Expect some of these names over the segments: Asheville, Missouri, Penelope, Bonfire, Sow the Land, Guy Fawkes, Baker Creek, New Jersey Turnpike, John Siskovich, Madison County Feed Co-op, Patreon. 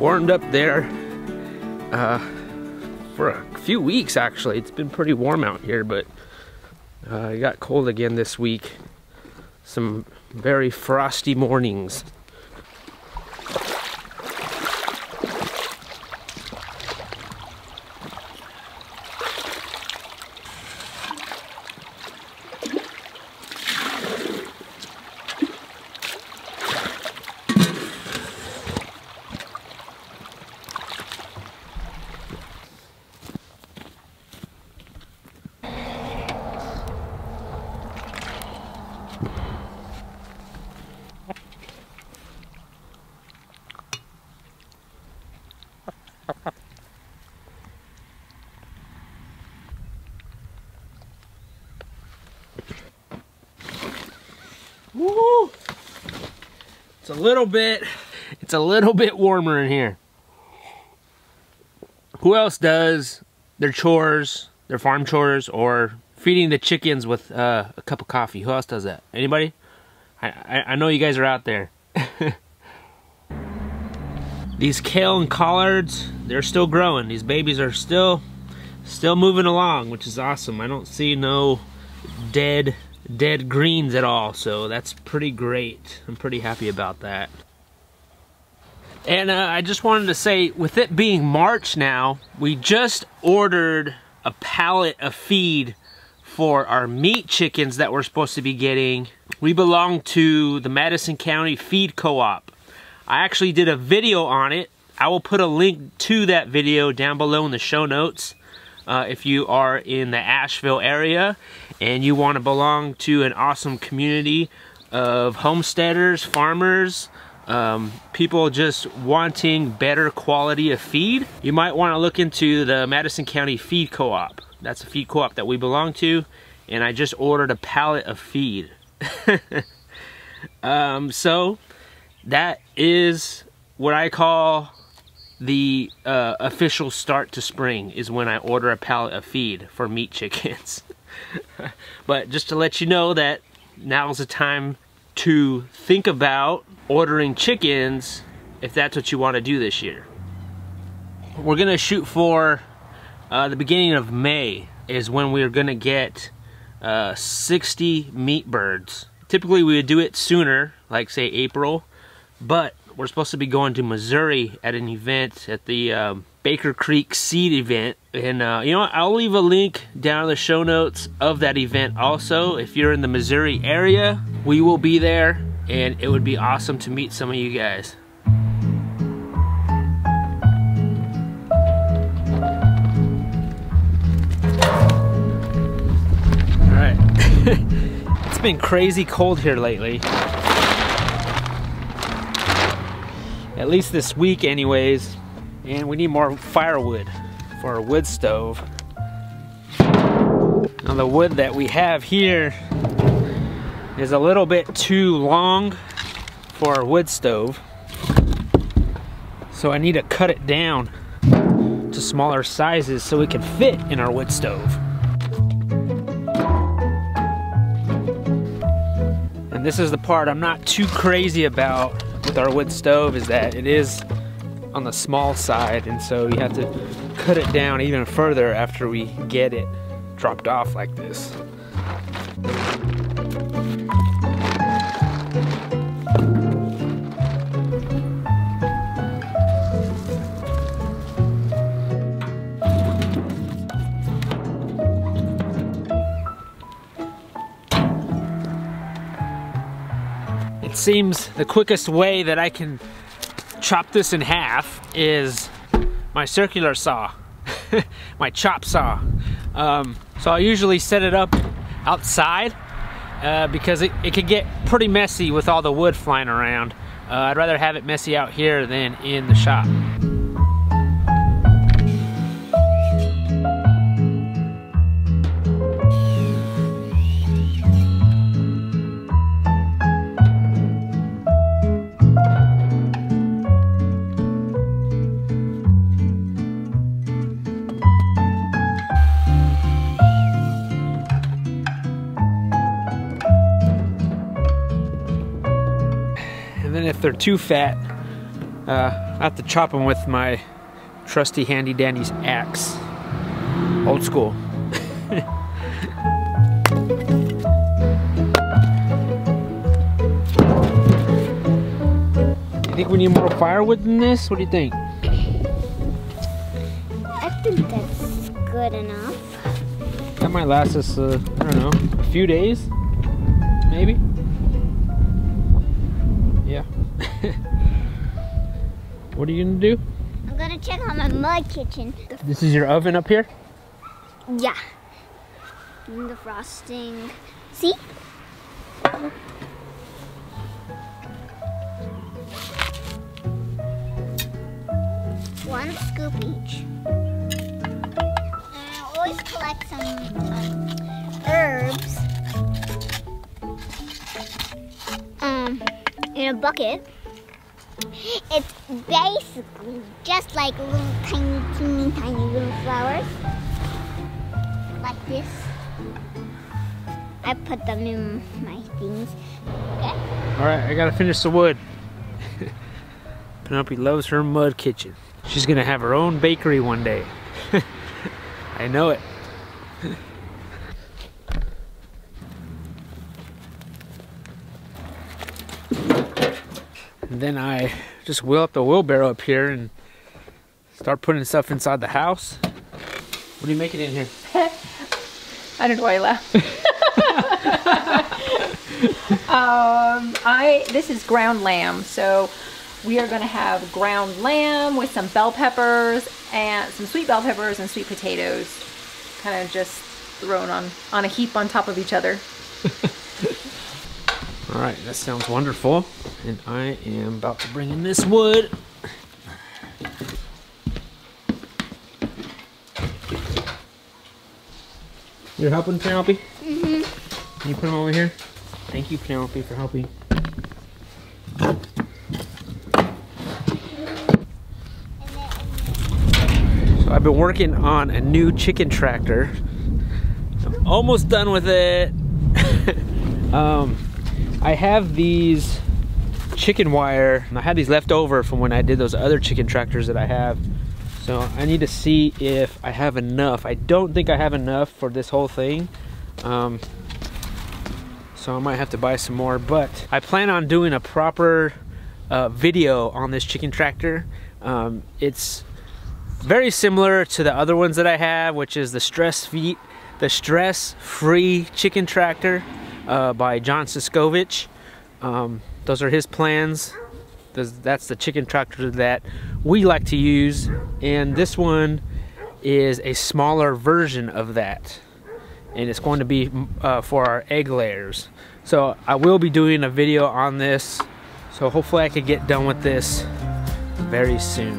Warmed up there for a few weeks actually. It's been pretty warm out here, but it got cold again this week. Some very frosty mornings. Woo! It's a little bit warmer in here. Who else does their chores, their farm chores, or feeding the chickens with a cup of coffee? Who else does that? Anybody? I know you guys are out there. These kale and collards, they're still growing. These babies are still moving along, which is awesome. I don't see no dead greens at all, so that's pretty great. I'm pretty happy about that. And I just wanted to say, with it being March now, we just ordered a pallet of feed for our meat chickens that we're supposed to be getting. We belong to the Madison County Feed Co-op. I actually did a video on it. I will put a link to that video down below in the show notes if you are in the Asheville area and you want to belong to an awesome community of homesteaders, farmers, people just wanting better quality of feed. You might want to look into the Madison County Feed Co-op. That's a feed co-op that we belong to, and I just ordered a pallet of feed. So that is what I call the official start to spring, is when I order a pallet of feed for meat chickens. But just to let you know that now's the time to think about ordering chickens if that's what you want to do this year. We're going to shoot for the beginning of May is when we're going to get 60 meat birds. Typically we would do it sooner, like say April. But we're supposed to be going to Missouri at an event, at the Baker Creek seed event. And you know what? I'll leave a link down in the show notes of that event also. If you're in the Missouri area, we will be there, and it would be awesome to meet some of you guys. All right. It's been crazy cold here lately. At least this week anyways, and we need more firewood for our wood stove. Now the wood that we have here is a little bit too long for our wood stove, so I need to cut it down to smaller sizes so it can fit in our wood stove. And this is the part I'm not too crazy about with our wood stove, is that it is on the small side, and so you have to cut it down even further after we get it dropped off like this. Seems the quickest way that I can chopped this in half is my circular saw, my chop saw. So I usually set it up outside because it could get pretty messy with all the wood flying around. I'd rather have it messy out here than in the shop. If they're too fat, I have to chop them with my trusty handy dandy's axe. Old school. You think we need more firewood than this? What do you think? I think that's good enough. That might last us, I don't know, a few days, maybe? Yeah. What are you gonna do? I'm gonna check on my mud kitchen. This is your oven up here? Yeah. And the frosting. See? One scoop each. And I always collect some herbs. In a bucket. It's basically just like little tiny little flowers. Like this. I put them in my things. Okay. Alright, I gotta finish the wood. Penelope loves her mud kitchen. She's gonna have her own bakery one day. I know it. And then I just wheel up the wheelbarrow up here and start putting stuff inside the house. What are you making in here? I don't know why I laugh. This is ground lamb. So we are gonna have ground lamb with some bell peppers and some sweet bell peppers and sweet potatoes. Kind of just thrown on a heap on top of each other. All right, that sounds wonderful. And I am about to bring in this wood. You're helping, Penelope? Mm-hmm. Can you put them over here? Thank you, Penelope, for helping. So I've been working on a new chicken tractor. I'm almost done with it. I have these chicken wire, and I had these left over from when I did those other chicken tractors that I have. So I need to see if I have enough. I don't think I have enough for this whole thing. So I might have to buy some more, but I plan on doing a proper video on this chicken tractor. It's very similar to the other ones that I have, which is the stress-free chicken tractor. By John Siskovich. Those are his plans. That's the chicken tractor that we like to use, and this one is a smaller version of that, and it's going to be for our egg layers. So I will be doing a video on this, so hopefully I can get done with this very soon.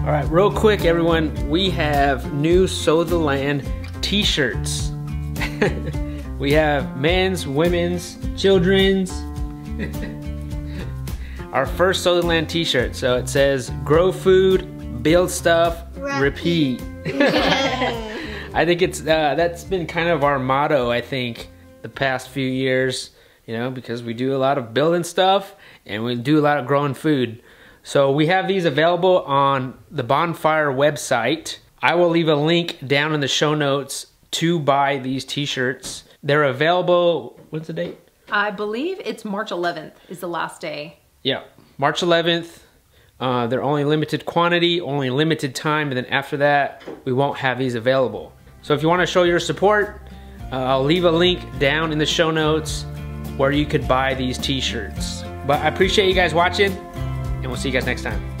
All right, real quick, everyone, we have new Sow the Land t-shirts. We have men's, women's, children's. Our first Sow the Land t-shirt. So it says, grow food, build stuff, repeat. I think it's that's been kind of our motto, I think, the past few years, you know, because we do a lot of building stuff and we do a lot of growing food. So we have these available on the Bonfire website. I will leave a link down in the show notes to buy these t-shirts. They're available, what's the date? I believe it's March 11th is the last day. Yeah, March 11th. They're only limited quantity, only limited time, and then after that, we won't have these available. So if you want to show your support, I'll leave a link down in the show notes where you could buy these t-shirts. But I appreciate you guys watching, and we'll see you guys next time.